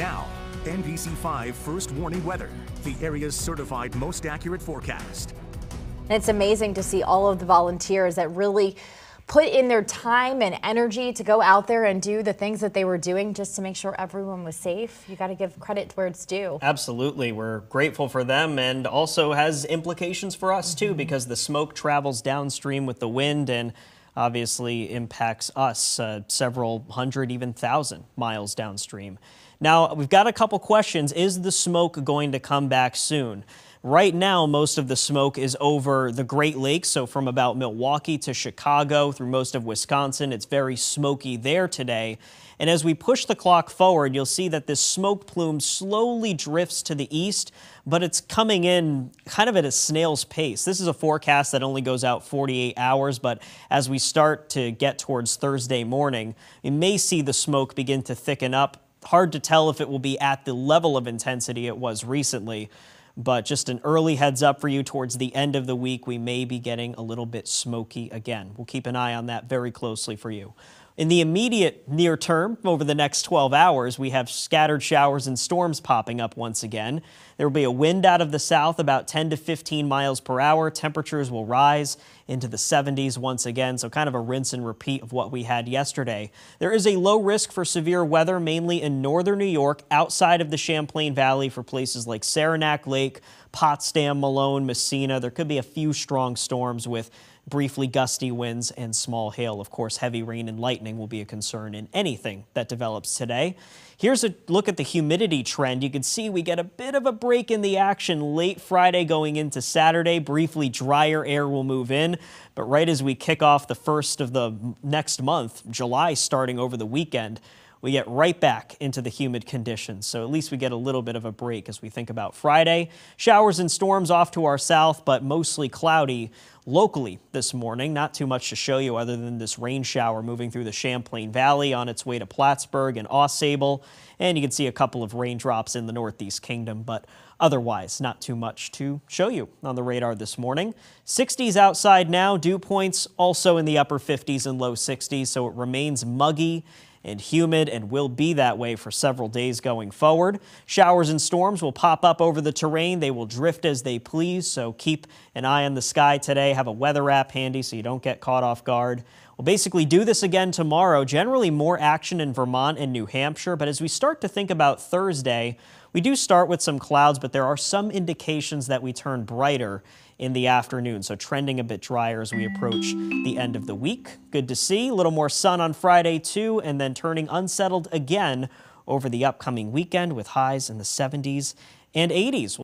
Now, NBC5 first warning weather, the area's certified most accurate forecast. It's amazing to see all of the volunteers that really put in their time and energy to go out there and do the things that they were doing just to make sure everyone was safe. You got to give credit where it's due. Absolutely. We're grateful for them, and also has implications for us too, because the smoke travels downstream with the wind and obviously impacts us several hundred, even thousand miles downstream. Now, we've got a couple questions. Is the smoke going to come back soon? Right now, most of the smoke is over the Great Lakes, so from about Milwaukee to Chicago through most of Wisconsin, it's very smoky there today. And as we push the clock forward, you'll see that this smoke plume slowly drifts to the east, but it's coming in kind of at a snail's pace. This is a forecast that only goes out 48 hours, but as we start to get towards Thursday morning, you may see the smoke begin to thicken up. Hard to tell if it will be at the level of intensity it was recently. But just an early heads up for you, towards the end of the week, we may be getting a little bit smoky again. We'll keep an eye on that very closely for you. In the immediate near term, over the next 12 hours, we have scattered showers and storms popping up once again. There will be a wind out of the south, about 10 to 15 miles per hour. Temperatures will rise into the 70s once again, so kind of a rinse and repeat of what we had yesterday. There is a low risk for severe weather, mainly in northern New York, outside of the Champlain Valley, for places like Saranac Lake, Potsdam, Malone, Messina. There could be a few strong storms with briefly gusty winds and small hail. Of course, heavy rain and lightning will be a concern in anything that develops today. Here's a look at the humidity trend. You can see we get a bit of a break in the action late Friday going into Saturday. Briefly, drier air will move in, but right as we kick off the first of the next month, July, starting over the weekend, we get right back into the humid conditions, so at least we get a little bit of a break as we think about Friday. Showers and storms off to our south, but mostly cloudy locally this morning. Not too much to show you other than this rain shower moving through the Champlain Valley on its way to Plattsburgh and Ausable, and you can see a couple of raindrops in the Northeast Kingdom, but otherwise not too much to show you on the radar this morning. 60s outside now, dew points also in the upper 50s and low 60s, so it remains muggy and humid and will be that way for several days going forward. Showers and storms will pop up over the terrain. They will drift as they please, so keep an eye on the sky today. Have a weather app handy so you don't get caught off guard. We'll basically do this again tomorrow. Generally more action in Vermont and New Hampshire, but as we start to think about Thursday, we do start with some clouds, but there are some indications that we turn brighter in the afternoon, so trending a bit drier as we approach the end of the week. Good to see. A little more sun on Friday too, and then turning unsettled again over the upcoming weekend with highs in the 70s and 80s.